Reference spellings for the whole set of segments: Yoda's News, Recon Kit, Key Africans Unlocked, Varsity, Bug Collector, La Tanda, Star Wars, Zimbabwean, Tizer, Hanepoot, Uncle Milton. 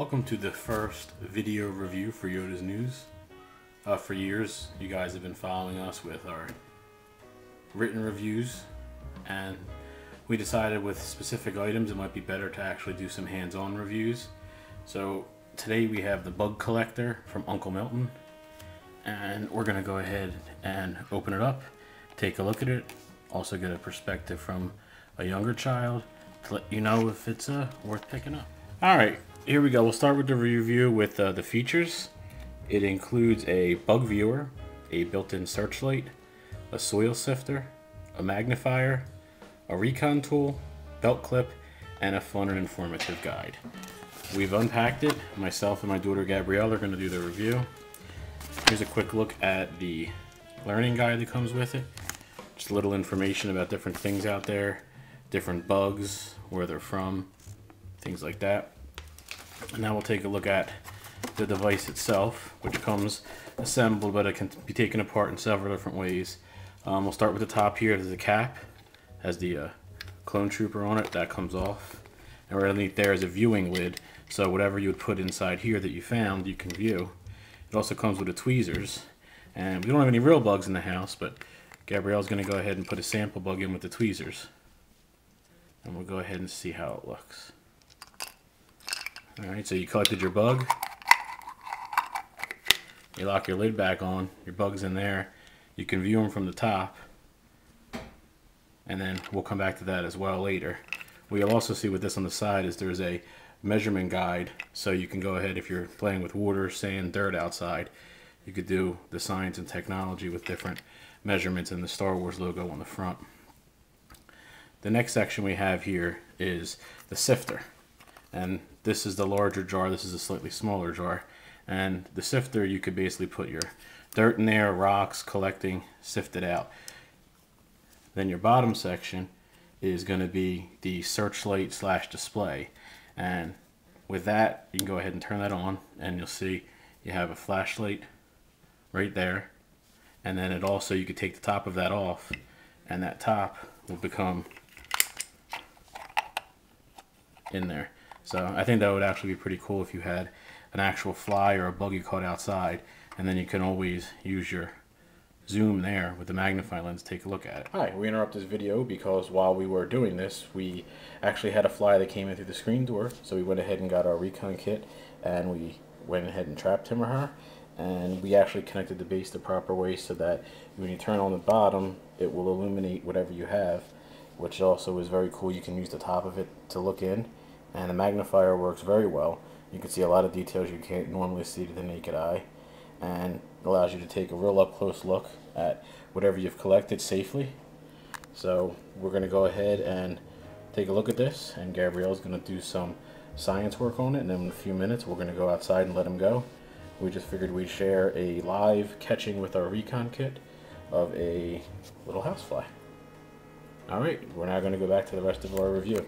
Welcome to the first video review for Yoda's News. For years, you guys have been following us with our written reviews, and we decided with specific items it might be better to actually do some hands-on reviews. So today we have the Bug Collector from Uncle Milton, and we're gonna go ahead and open it up, take a look at it, also get a perspective from a younger child to let you know if it's worth picking up. Alright, here we go. We'll start with the review with the features. It includes a bug viewer, a built-in searchlight, a soil sifter, a magnifier, a recon tool, belt clip, and a fun and informative guide. We've unpacked it. Myself and my daughter Gabrielle are going to do the review. Here's a quick look at the learning guide that comes with it. Just a little information about different things out there, different bugs, where they're from, things like that. And now we'll take a look at the device itself, which comes assembled, but it can be taken apart in several different ways. We'll start with the top here. There's the cap, has the clone trooper on it. That comes off. And right underneath there is a viewing lid, so whatever you would put inside here that you found, you can view. It also comes with the tweezers. And we don't have any real bugs in the house, but Gabrielle's going to go ahead and put a sample bug in with the tweezers. And we'll go ahead and see how it looks. Alright, so you collected your bug, you lock your lid back on, your bug's in there, you can view them from the top, and then we'll come back to that as well later. We'll also see with this on the side is there's a measurement guide, so you can go ahead if you're playing with water, sand, dirt outside, you could do the science and technology with different measurements and the Star Wars logo on the front. The next section we have here is the sifter. And this is the larger jar, this is a slightly smaller jar. And the sifter, you could basically put your dirt in there, rocks, collecting, sift it out. Then your bottom section is going to be the searchlight / display. And with that, you can go ahead and turn that on, and you'll see you have a flashlight right there. And then it also, you could take the top of that off, and that top will become in there. So I think that would actually be pretty cool if you had an actual fly or a bug you caught outside, and then you can always use your zoom there with the magnifying lens to take a look at it. Hi, we interrupt this video because while we were doing this, we actually had a fly that came in through the screen door, so we went ahead and got our recon kit, and we went ahead and trapped him or her, and we actually connected the base the proper way so that when you turn on the bottom, it will illuminate whatever you have, which also is very cool. You can use the top of it to look in. And the magnifier works very well. You can see a lot of details you can't normally see to the naked eye, and allows you to take a real up-close look at whatever you've collected safely. So we're going to go ahead and take a look at this, and Gabrielle's going to do some science work on it, and then in a few minutes we're going to go outside and let him go. We just figured we'd share a live catching with our recon kit of a little housefly. Alright, we're now going to go back to the rest of our review.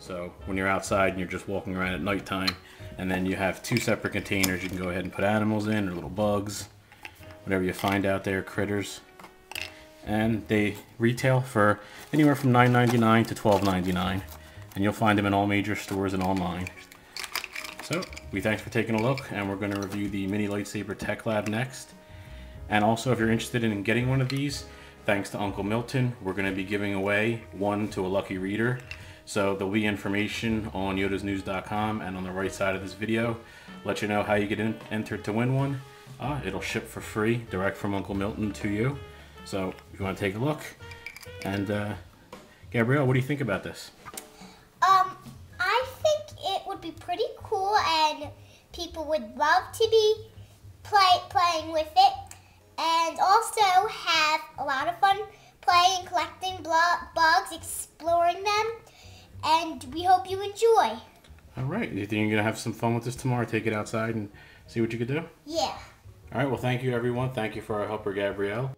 So when you're outside and you're just walking around at nighttime, and then you have two separate containers, you can go ahead and put animals in, or little bugs, whatever you find out there, critters. And they retail for anywhere from $9.99 to $12.99, and you'll find them in all major stores and online. So we thanks for taking a look, and we're going to review the Mini Lightsaber Tech Lab next. And also, if you're interested in getting one of these, thanks to Uncle Milton, we're going to be giving away one to a lucky reader. So there'll be information on yodasnews.com, and on the right side of this video, let you know how you get entered to win one. It'll ship for free, direct from Uncle Milton to you. So if you want to take a look, and Gabrielle, what do you think about this? I think it would be pretty cool, and people would love to be playing with it, and also have a lot of fun playing, collecting bugs, exploring them. And we hope you enjoy. All right. You think you're going to have some fun with this tomorrow? Take it outside and see what you could do? Yeah. All right. Well, thank you, everyone. Thank you for our helper, Gabrielle.